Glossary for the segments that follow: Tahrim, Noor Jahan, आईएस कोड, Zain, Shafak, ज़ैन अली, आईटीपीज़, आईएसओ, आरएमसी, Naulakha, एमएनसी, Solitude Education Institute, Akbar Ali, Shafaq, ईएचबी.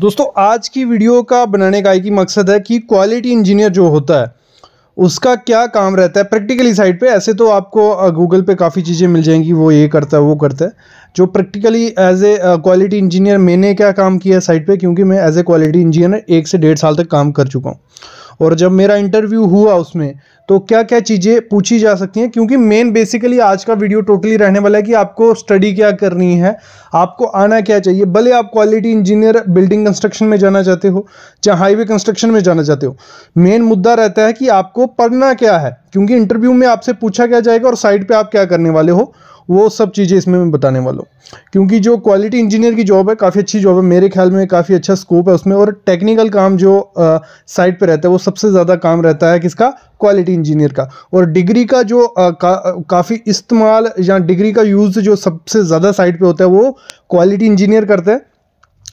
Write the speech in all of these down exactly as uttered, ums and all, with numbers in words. दोस्तों आज की वीडियो का बनाने का एक ही मकसद है कि क्वालिटी इंजीनियर जो होता है उसका क्या काम रहता है प्रैक्टिकली साइड पे। ऐसे तो आपको गूगल पे काफ़ी चीज़ें मिल जाएंगी, वो ये करता है वो करता है। जो practically as a quality engineer मैंने क्या काम किया साइड पे, क्योंकि मैं एज ए क्वालिटी इंजीनियर एक से डेढ़ साल तक काम कर चुका हूँ और जब मेरा इंटरव्यू हुआ उसमें तो क्या क्या चीज़ें पूछी जा सकती हैं, क्योंकि मेन बेसिकली आज का वीडियो टोटली रहने वाला है कि आपको स्टडी क्या करनी है, आपको आना क्या चाहिए। भले आप क्वालिटी इंजीनियर बिल्डिंग कंस्ट्रक्शन में जाना चाहते हो, चाहे हाईवे कंस्ट्रक्शन में जाना चाहते हो, मेन मुद्दा रहता है कि आपको पढ़ना क्या है, क्योंकि इंटरव्यू में आपसे पूछा क्या जाएगा और साइड पर आप क्या करने वाले हो, वो सब चीज़ें इसमें मैं बताने वाला हूँ। क्योंकि जो क्वालिटी इंजीनियर की जॉब है काफ़ी अच्छी जॉब है, मेरे ख्याल में काफ़ी अच्छा स्कोप है उसमें, और टेक्निकल काम जो साइड पे रहता है वो सबसे ज़्यादा काम रहता है किसका, क्वालिटी इंजीनियर का। और डिग्री का जो काफ़ी इस्तेमाल या डिग्री का यूज़ जो सबसे ज़्यादा साइड पर होता है वो क्वालिटी इंजीनियर करते हैं।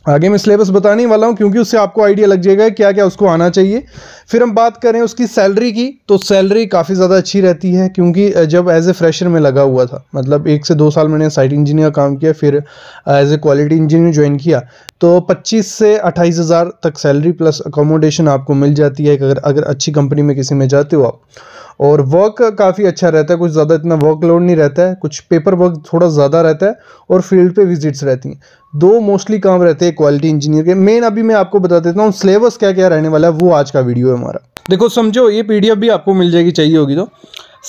आगे मैं सिलेबस बताने वाला हूँ क्योंकि उससे आपको आइडिया लग जाएगा क्या क्या उसको आना चाहिए। फिर हम बात करें उसकी सैलरी की, तो सैलरी काफ़ी ज़्यादा अच्छी रहती है, क्योंकि जब एज ए फ्रेशर में लगा हुआ था, मतलब एक से दो साल मैंने साइट इंजीनियर का काम किया, फिर as a quality engineer join किया, तो पच्चीस से अट्ठाईस हज़ार तक सैलरी प्लस अकोमोडेशन आपको मिल जाती है अगर अगर अच्छी कंपनी में किसी में जाते हो आप। और वर्क काफ़ी अच्छा रहता है, कुछ ज़्यादा इतना वर्कलोड नहीं रहता है, कुछ पेपर वर्क थोड़ा ज़्यादा रहता है और फील्ड पे विजिट्स रहती हैं। दो मोस्टली काम रहते हैं क्वालिटी इंजीनियर के। मेन अभी मैं आपको बता देता हूँ सिलेबस क्या क्या रहने वाला है, वो आज का वीडियो है हमारा। देखो समझो, ये पीडीएफ भी आपको मिल जाएगी, चाहिए होगी तो।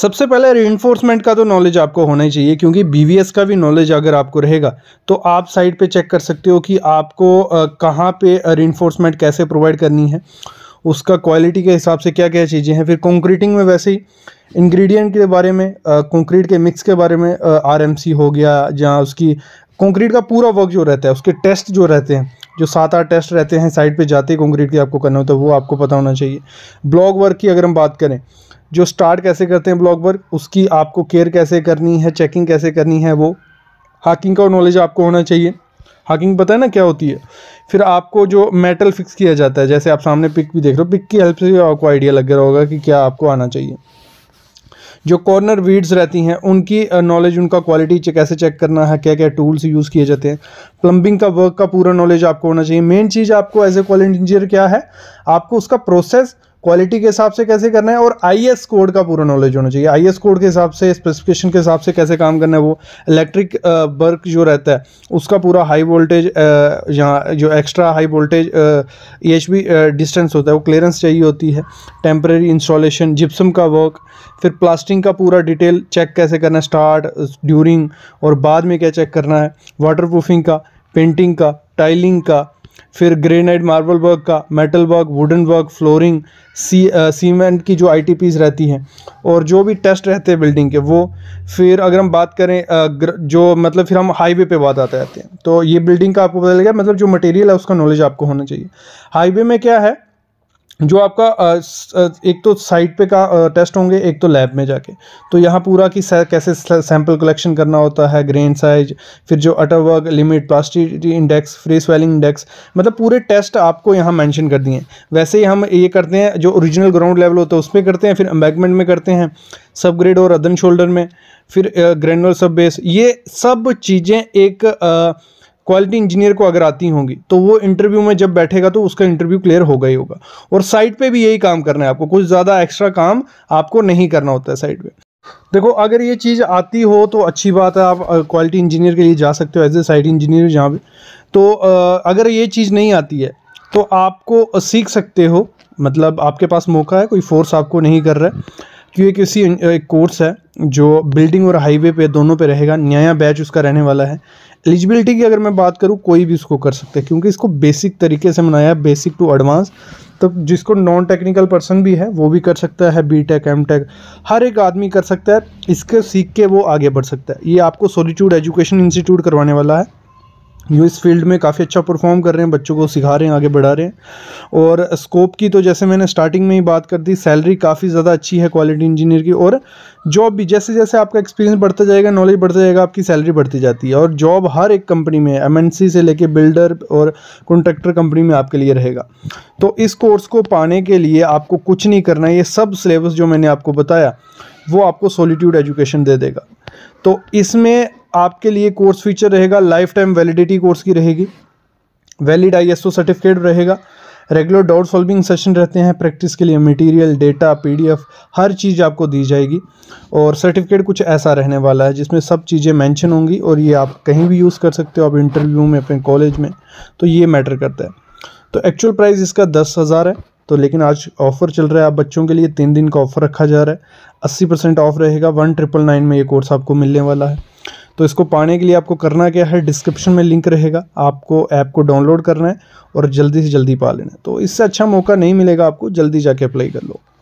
सबसे पहले रीइंफोर्समेंट का तो नॉलेज आपको होना ही चाहिए, क्योंकि बीवीएस का भी नॉलेज अगर आपको रहेगा तो आप साइड पर चेक कर सकते हो कि आपको कहाँ पर रीइंफोर्समेंट कैसे प्रोवाइड करनी है, उसका क्वालिटी के हिसाब से क्या क्या चीज़ें हैं। फिर कंक्रीटिंग में वैसे ही इंग्रेडिएंट के बारे में, कंक्रीट के मिक्स के बारे में, आरएमसी हो गया, जहाँ उसकी कंक्रीट का पूरा वर्क जो रहता है, उसके टेस्ट जो रहते हैं, जो सात आठ टेस्ट रहते हैं साइड पे जाते हैं कंक्रीट के आपको करना होता है, वो आपको पता होना चाहिए। ब्लॉक वर्क की अगर हम बात करें, जो स्टार्ट कैसे करते हैं ब्लॉक वर्क, उसकी आपको केयर कैसे करनी है, चेकिंग कैसे करनी है, वो हाकिंग का नॉलेज आपको होना चाहिए। हाकिंग पता है ना क्या होती है। फिर आपको जो मेटल फिक्स किया जाता है, जैसे आप सामने पिक भी देख रहे हो, पिक की हेल्प से आपको आइडिया लग गया होगा कि क्या आपको आना चाहिए। जो कॉर्नर वीड्स रहती हैं उनकी नॉलेज, उनका क्वालिटी कैसे चेक करना है, क्या क्या टूल्स यूज़ किए जाते हैं। प्लम्बिंग का वर्क का पूरा नॉलेज आपको होना चाहिए। मेन चीज़ आपको एज ए क्वालिटी इंजीनियर क्या है, आपको उसका प्रोसेस क्वालिटी के हिसाब से कैसे करना है, और आईएस कोड का पूरा नॉलेज होना चाहिए। आईएस कोड के हिसाब से, स्पेसिफिकेशन के हिसाब से कैसे काम करना है वो। इलेक्ट्रिक वर्क जो रहता है उसका पूरा, हाई वोल्टेज यहाँ जो extra high voltage ईएचबी distance होता है वो क्लियरेंस चाहिए होती है। टेम्परेरी इंस्टॉलेशन, जिप्सम का वर्क, फिर प्लास्टिंग का पूरा डिटेल चेक कैसे करना है, स्टार्ट ड्यूरिंग और बाद में क्या चेक करना है। वाटर प्रूफिंग का, पेंटिंग का, टाइलिंग का, फिर ग्रेनाइट मार्बल वर्क का, metal work, wooden work, flooring, सी सीमेंट की जो आईटीपीज़ रहती हैं, और जो भी टेस्ट रहते हैं बिल्डिंग के वो। फिर अगर हम बात करें आ, जो मतलब फिर हम हाईवे पे बात आते रहते हैं, तो ये बिल्डिंग का आपको पता लगेगा, मतलब जो मटेरियल है उसका नॉलेज आपको होना चाहिए। हाईवे में क्या है, जो आपका एक तो साइट पे का टेस्ट होंगे, एक तो लैब में जाके, तो यहाँ पूरा कि कैसे सैंपल कलेक्शन करना होता है, ग्रेन साइज, फिर जो Atterberg limit, plasticity index, free swelling index, मतलब पूरे टेस्ट आपको यहाँ मेंशन कर दिए हैं। वैसे ही हम ये करते हैं जो ओरिजिनल ग्राउंड लेवल होता है उस पर करते हैं, फिर एम्बैंकमेंट में करते हैं, सब ग्रेड और अदन शोल्डर में, फिर ग्रेनुलर सब बेस। ये सब चीज़ें एक आ, क्वालिटी इंजीनियर को अगर आती होंगी तो वो इंटरव्यू में जब बैठेगा तो उसका इंटरव्यू क्लियर होगा ही होगा। और साइट पे भी यही काम करना है आपको, कुछ ज़्यादा एक्स्ट्रा काम आपको नहीं करना होता है साइट पे। देखो अगर ये चीज़ आती हो तो अच्छी बात है, आप क्वालिटी इंजीनियर के लिए जा सकते हो एज ए साइट इंजीनियर जहाँ भी। तो अगर ये चीज़ नहीं आती है तो आपको सीख सकते हो, मतलब आपके पास मौका है, कोई फोर्स आपको नहीं कर रहा है। क्योंकि किसी एक कोर्स है जो बिल्डिंग और हाईवे पे दोनों पे रहेगा, नया बैच उसका रहने वाला है। एलिजिबिलिटी की अगर मैं बात करूँ, कोई भी इसको कर सकता है, क्योंकि इसको बेसिक तरीके से बनाया है, बेसिक टू एडवांस। तो जिसको नॉन टेक्निकल पर्सन भी है वो भी कर सकता है, बी टेक, एम टेक, हर एक आदमी कर सकता है, इसके सीख के वो आगे बढ़ सकता है। ये आपको सॉलिट्यूड एजुकेशन इंस्टीट्यूट करवाने वाला है, जो इस फील्ड में काफ़ी अच्छा परफॉर्म कर रहे हैं, बच्चों को सिखा रहे हैं, आगे बढ़ा रहे हैं। और स्कोप की तो जैसे मैंने स्टार्टिंग में ही बात कर दी, सैलरी काफ़ी ज़्यादा अच्छी है क्वालिटी इंजीनियर की, और जॉब भी जैसे जैसे आपका एक्सपीरियंस बढ़ता जाएगा, नॉलेज बढ़ता जाएगा, आपकी सैलरी बढ़ती जाती है। और जॉब हर एक कंपनी में, एमएनसी से लेके बिल्डर और कॉन्ट्रैक्टर कंपनी में आपके लिए रहेगा। तो इस कोर्स को पाने के लिए आपको कुछ नहीं करना है, ये सब सिलेबस जो मैंने आपको बताया वो आपको सॉलिट्यूड एजुकेशन दे देगा। तो इसमें आपके लिए कोर्स फीचर रहेगा, लाइफ टाइम वैलिडिटी कोर्स की रहेगी, वैलिड आईएसओ सर्टिफिकेट रहेगा। रेगुलर डाउट सॉल्विंग सेशन रहते हैं प्रैक्टिस के लिए। मटेरियल, डेटा, पीडीएफ हर चीज़ आपको दी जाएगी। और सर्टिफिकेट कुछ ऐसा रहने वाला है जिसमें सब चीज़ें मेंशन होंगी और ये आप कहीं भी यूज़ कर सकते हो, आप इंटरव्यू में, अपने कॉलेज में, तो ये मैटर करता है। तो एक्चुअल प्राइस इसका दस हज़ार है, तो लेकिन आज ऑफ़र चल रहा है आप बच्चों के लिए, तीन दिन का ऑफ़र रखा जा रहा है, अस्सी परसेंट ऑफ रहेगा, वन ट्रिपल नाइन में ये कोर्स आपको मिलने वाला है। तो इसको पाने के लिए आपको करना क्या है, डिस्क्रिप्शन में लिंक रहेगा, आपको ऐप को डाउनलोड करना है और जल्दी से जल्दी पा लेना है। तो इससे अच्छा मौका नहीं मिलेगा आपको, जल्दी जाके अप्लाई कर लो।